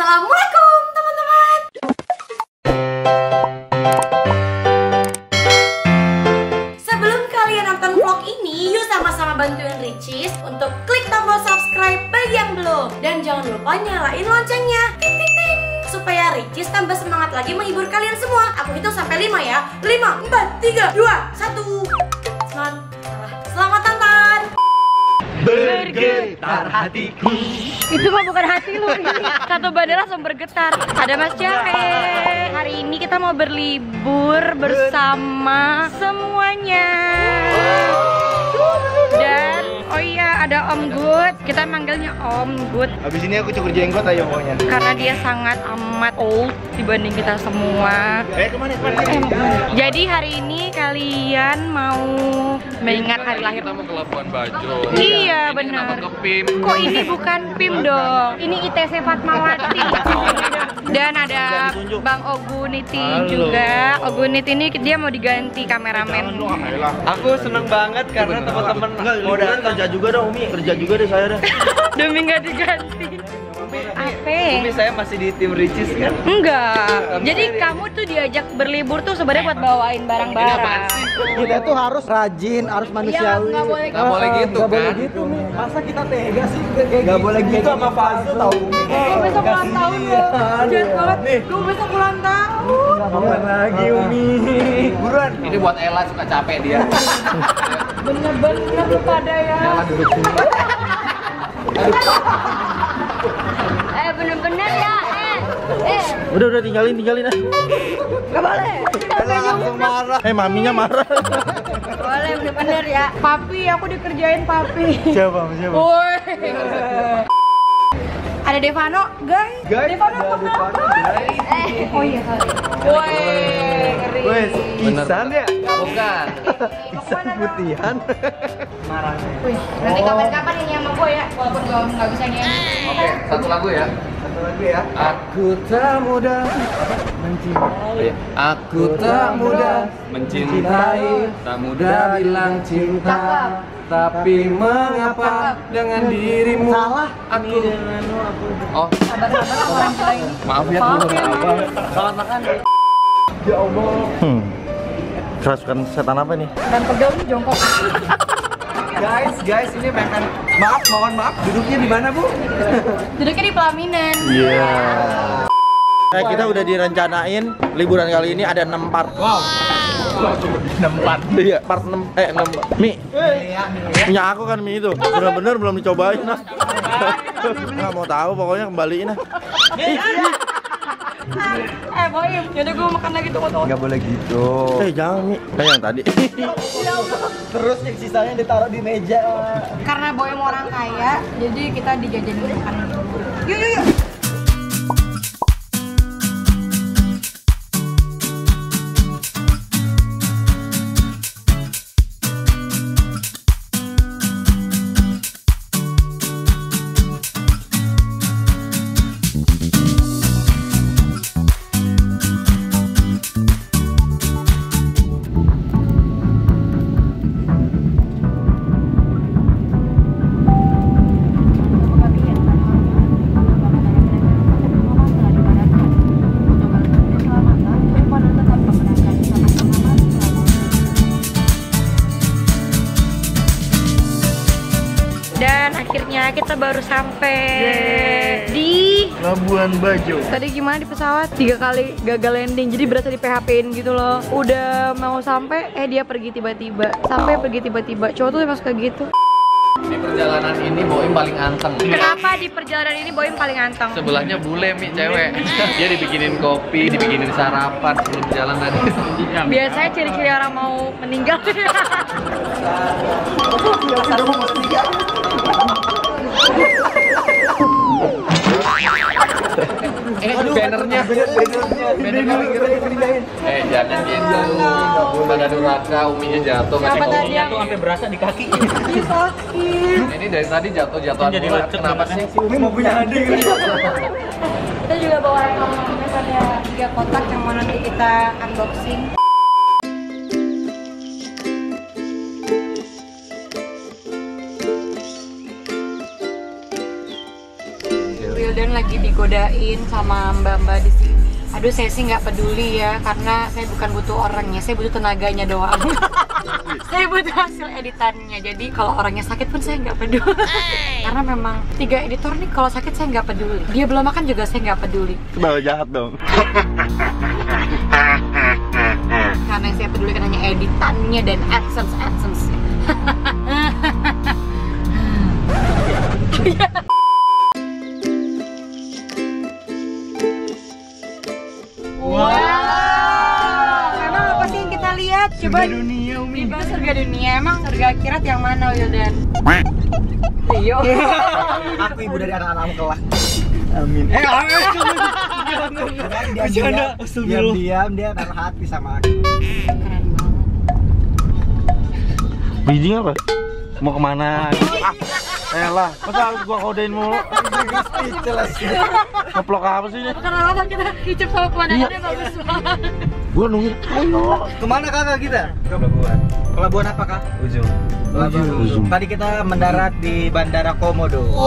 Assalamualaikum teman-teman. Sebelum kalian nonton vlog ini, yuk sama-sama bantuin Ricis untuk klik tombol subscribe bagi yang belum. Dan jangan lupa nyalain loncengnya, ting ting ting, supaya Ricis tambah semangat lagi menghibur kalian semua. Aku hitung sampai 5 ya. 5, 4, 3, 2, 1. Semangat. Selamat tonton. Bergetar hatiku. Itu mah bukan hati lu. Satu bandara langsung bergetar. Ada Mas Cahe. Hari ini kita mau berlibur bersama semuanya. Dan oh iya, ada Om Good. Kita manggilnya Om Good. Habis ini aku cukur jenggot aja pokoknya. Karena dia sangat amat old dibanding kita semua. Kemana? Jadi hari ini kalian mau mengingat hari lahir. Kita mau ke Labuan Bajo. Iya, benar. Kok ini bukan PIM dong? Ini ITC Fatmawati. Dan ada Bang Oguniti juga. Oguniti ini dia mau diganti kameramen. Aku seneng banget karena teman-teman mau datang juga dong, Umi. Kerja juga deh saya deh. Demi nggak diganti. Apa? Umi saya masih di tim Ricis kan? Enggak. Jadi kamu tuh diajak berlibur tuh sebenarnya buat bawain barang-barang. Kita tuh harus rajin, harus manusiawi. Iya, nggak boleh gitu kan? Nggak boleh gitu, Umi. Masa kita tega sih? Nggak boleh gitu sama Fazul tau. Gue besok ulang tahun loh. Jangan banget. Gue besok ulang tahun. Bukan lagi, Umi. Buruan. Ini buat Ella, suka capek dia. Bener-bener lu pada ya. Jangan duduk sini. Bener-bener ya, Udah tinggalin ah. Gak boleh. Langsung marah. Maminya marah. Boleh bener-bener ya. Papi, aku dikerjain papi. Siapa? Woi. Ada Devano, guys. Devano. Oh iya kali. Woi, ngeri. Woi, Isan ya? Bukan. Isan putihan. Marahnya. Nanti kapan-kapan ini sama gue ya. Walaupun gue nggak bisa nyanyi. Oke, satu lagu ya. Aku tak mudah mencintai. Aku tak mudah mencintai. Tak mudah bilang cinta. Tapi mengapa dengan dirimu salah aku? Oh, sabar-sabar orang kita ini. Maaf ya, selamat makan. Ya Allah. Kerasukan setan apa nih? Dan pegel nih jongkok. Guys, ini makan. Maaf, mohon maaf. Duduknya di mana, Bu? Duduknya di pelaminan. Iya. Kita udah direncanain liburan kali ini ada 6 part. Wow. 6 part. Iya, part 6. 6. Mi. Punya aku kan Mi itu. Bener-bener belum dicobain nah. Nggak mau tahu pokoknya kembaliin nah. Boim, jadi gue makan lagi tuh. Nggak boleh gitu. Jangan Mi. Kayak yang tadi. Terus yang sisanya ditaruh di meja. Karena Boim orang kaya, jadi kita dijajanin makan. Yuk. Akhirnya kita baru sampai di Labuan Bajo. Tadi gimana di pesawat? 3 kali gagal landing, jadi berasa di PHP-in gitu loh. Udah mau sampai, dia pergi tiba-tiba. Sampai pergi tiba-tiba. Cowok tuh emang kayak gitu. Di perjalanan ini Boim paling anteng. Kenapa di perjalanan ini Boim paling anteng? Sebelahnya bule Mi, cewek. Dia dibikinin kopi, dibikinin sarapan sebelum perjalanan. Biasanya ciri-ciri orang mau meninggal. Bannernya. Bannernya. Jangan gitu. Pada duraka, Uminya jatuh. Apa tadi yang sampai berasa di kaki? Ini sakit. Ini dari tadi jatuh-jatuhan. Kenapa sih? Umi mau punya adik. Kita juga bawa rekomendasi ada 3 kotak yang mau nanti kita unboxing. Dan lagi digoda digodain sama mbak-mbak di sini. Aduh, saya sih nggak peduli ya, karena saya bukan butuh orangnya, saya butuh tenaganya doang. Saya butuh hasil editannya, jadi kalau orangnya sakit pun saya nggak peduli. Karena memang tiga editor nih, kalau sakit saya nggak peduli. Dia belum makan juga saya nggak peduli. Coba jahat dong. Karena yang saya pedulikan hanya editannya dan adsense. Coba dunia, Umi. Di surga dunia, emang surga akhirat yang mana, Wildan? Iya. Aku ibu dari anak-anak kelak. Amin. Amin. Diam-diam dia taruh hati sama aku. Keren banget. Bijinya apa? Mau kemana? Elah, masa gua kodein mulu? Jelas. Ngeplok apa sih? Karena kita kicip sama pemandangannya bagus banget. Gua nunggu. Ayo. Kemana kakak kita? Pelabuhan. Pelabuhan apa kak? Ujung. Pelabuhan Ujung. Tadi kita mendarat di Bandara Komodo. Wow.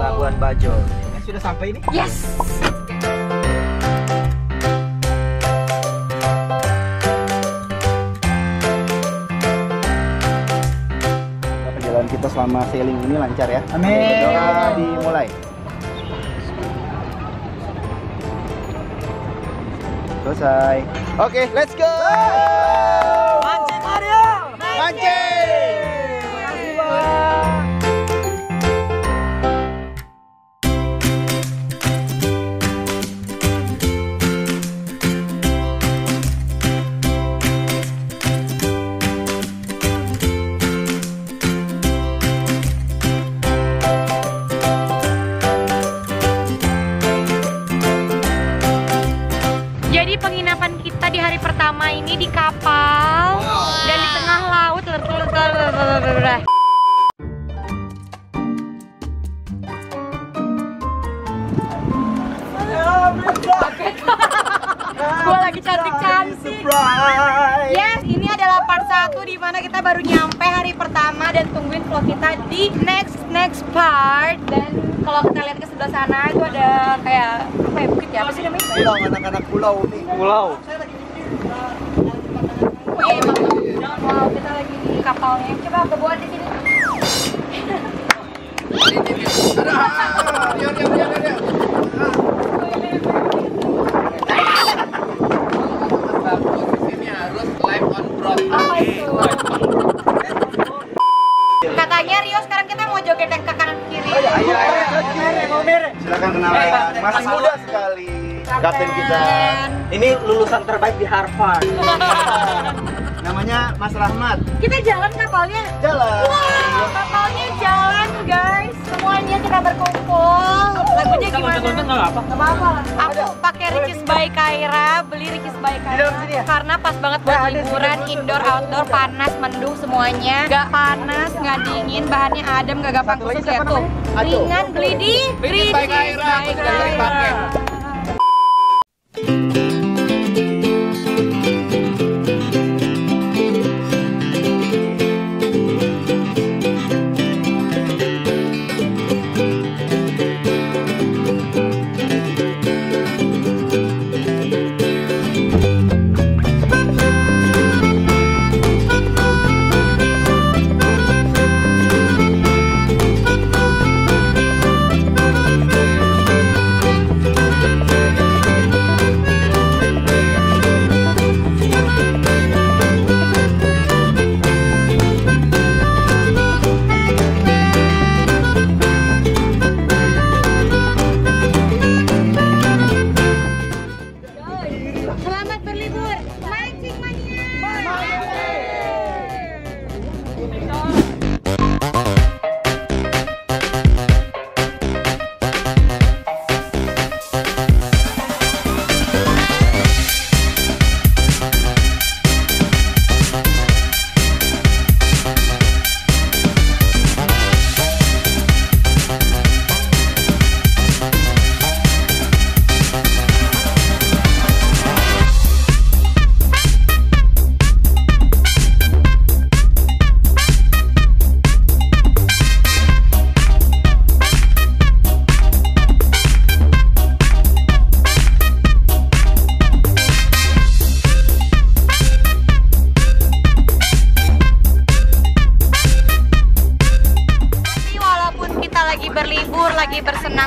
Labuan Bajo. Sudah sampai ini? Yes. Perjalanan kita selama sailing ini lancar ya. Amin. Berdoa dimulai. Selesai. Oke, let's go. Mancing Mario. Mancing. Ini di kapal dan di tengah laut. Gue lagi cantik-cantik. Yes, ini adalah part 1 di mana kita baru nyampe hari pertama, dan tungguin vlog kita di next part. Dan kalau kita lihat ke sebelah sana itu ada kayak apa ya, bukit ya, apa sih namanya? Pulau, anak-anak pulau nih. Pulau. Wow, kita lagi di kapalnya. Coba aku buat di sini. Katanya Rio sekarang kita mau joget yang ke kanan kiri. Silakan kenalan. Masih muda sekali. Kapten kita. Ini lulusan terbaik di Harvard. Namanya Mas Rahmat. Kita jalan kapalnya. Jalan. Wow, kapalnya jalan, guys. Semuanya kita berkumpul. Lagunya gimana? Apa-apa. Aku pakai Ricis by Kaira, beli Ricis by Kaira karena pas banget buat liburan indoor outdoor, panas mendung semuanya. Gak panas, gak dingin, bahannya adem, gak gampang kusut ya tuh. Ringan, beli di Ricis by Kaira.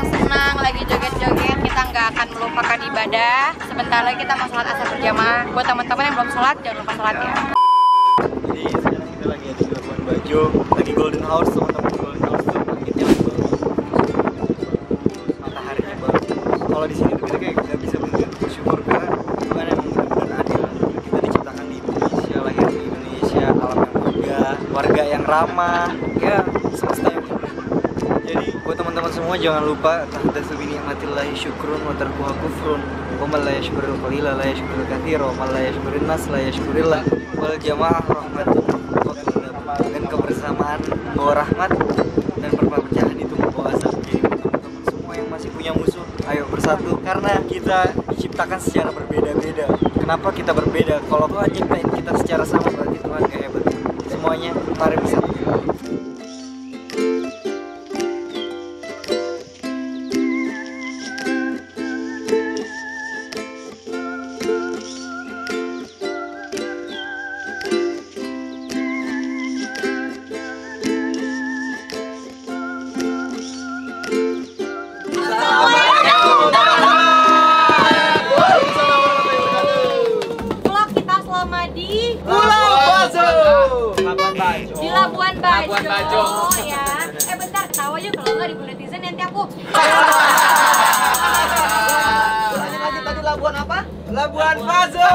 senang-senang, lagi joget-joget, kita nggak akan melupakan ibadah. Sebentar lagi kita mau sholat asar berjamaah. Buat teman-teman yang belum sholat, jangan lupa sholat ya. Jadi sekarang kita lagi ada di Labuan Bajo, lagi Golden Hours teman-teman. Golden Hours tuh langitnya baru, mataharinya baru. Kalau di sini tuh kita kayak nggak bisa bener-bener bersyukur karena Tuhan emang bener-bener adil. Kita diciptakan di Indonesia, lahir di Indonesia, alam yang megah, warga yang ramah, ya semesta yang bener. Jadi buat teman-teman semua jangan lupa tahdasu bi ni'matillahi syukrun wa tarkuha kufrun. Wa man la yashkurul qalila la yashkurul katsira wa man la yashkurun nas la yashkurillah. Wal jamaah rahmatun wa rahmat, dan kebersamaan bawa rahmat dan perpecahan itu membawa azab. Jadi teman-teman semua yang masih punya musuh, ayo bersatu karena kita diciptakan secara berbeda-beda. Kenapa kita berbeda? Kalau Tuhan ciptain kita secara sama berarti Tuhan gak hebat. Semuanya mari bersatu. Labuan Bajo. Oh ya. Bentar, tahu aja kalau nggak dimonetizen nanti aku. Lanjut tadi Labuan apa? Labuan Bajo.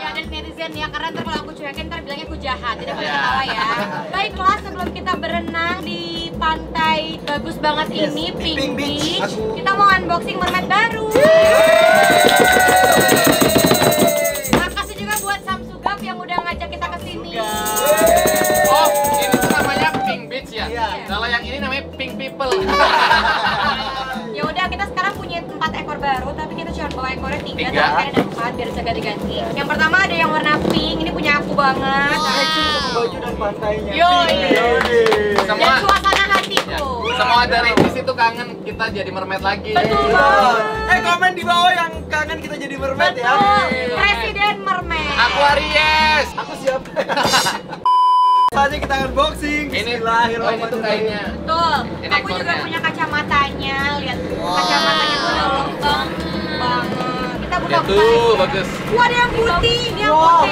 Ya ada netizen ya, karena ntar kalau aku cuekin ntar bilangnya aku jahat. Tidak boleh ketawa ya. Baiklah, sebelum kita berenang di pantai bagus banget ini, Pink Beach, kita mau unboxing mermaid baru. Makasih juga buat Samsugap yang udah ngajak kita kesini. Oh, ini tuh namanya Pink Beach ya? Kalau yang ini namanya Pink People. Ya udah, kita sekarang punya 4 ekor baru, tapi kita cuma bawa ekornya 3, tapi ada 4 biar bisa ganti-ganti. Yang pertama ada yang warna pink, ini punya aku banget. Baju dan pantainya. Yoi. Dan suasana hatiku. Semua dari di situ kangen kita jadi mermaid lagi. Betul. Komen di bawah yang kangen kita jadi mermaid ya. Presiden mermaid. Aku Aries. Aku siap. Saatnya kita unboxing. Ini tuh kainnya. Betul. Aku juga punya kacamatanya. Lihat kacamatanya tuh lembut banget. Kita buka. Tuh bagus. Wah, ada yang putih, ini yang putih.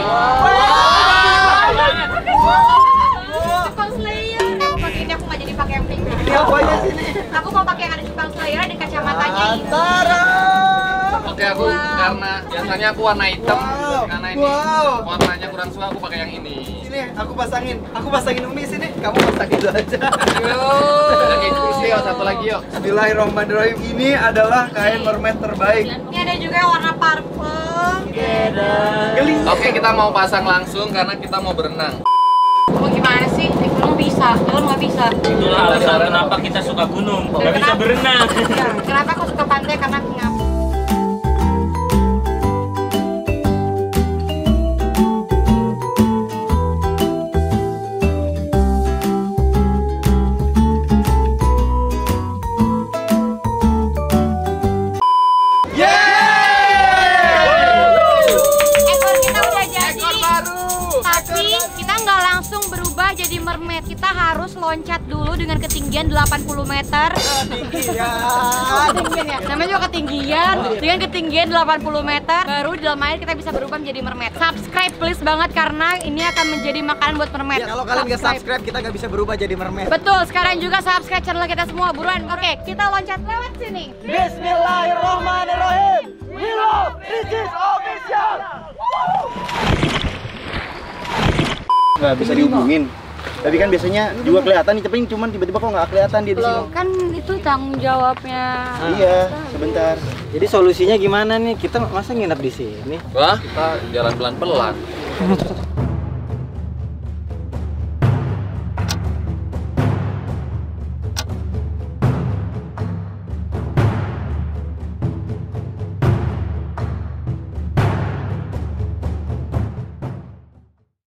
Cupang Slayer. Pakai ini aku nggak jadi pakai yang pink. Ini apa aja sini? Aku mau pakai yang ada Cupang Slayer dan kacamatanya ini. Antara. Oke, aku karena biasanya aku warna hitam. Karena ini warnanya kurang suka, aku pakai yang ini. Aku pasangin Umi sini, kamu pasangin dulu aja. Yo, satu lagi yo. Bismillahirrahmanirrahim. Ini adalah kain mermaid terbaik. Ini ada juga warna parfum. Oke, kita mau pasang langsung karena kita mau berenang. Kamu gimana sih? Kamu bisa, kalau nggak bisa. Itulah alasan kenapa kita suka gunung, nggak bisa berenang. Kenapa aku suka pantai? Karena ngap. Jadi mermaid, kita harus loncat dulu dengan ketinggian 80 meter. Ketinggian ya. Namanya juga ketinggian. Dengan ketinggian 80 meter, baru di dalam air kita bisa berubah menjadi mermaid. Subscribe please banget karena ini akan menjadi makanan buat mermaid. Kalau kalian nggak subscribe, kita nggak bisa berubah jadi mermaid. Betul. Sekarang juga subscribe channel kita semua buruan. Oke, kita loncat lewat sini. Bismillahirrahmanirrahim. We love Ricis official. Nggak bisa dihubungin. Tapi kan biasanya juga kelihatan nih, tapi cuma tiba-tiba kok nggak kelihatan dia di sini. Kan itu tanggung jawabnya. Iya, sebentar. Jadi solusinya gimana nih? Kita masa nginep di sini? Wah, kita jalan pelan-pelan.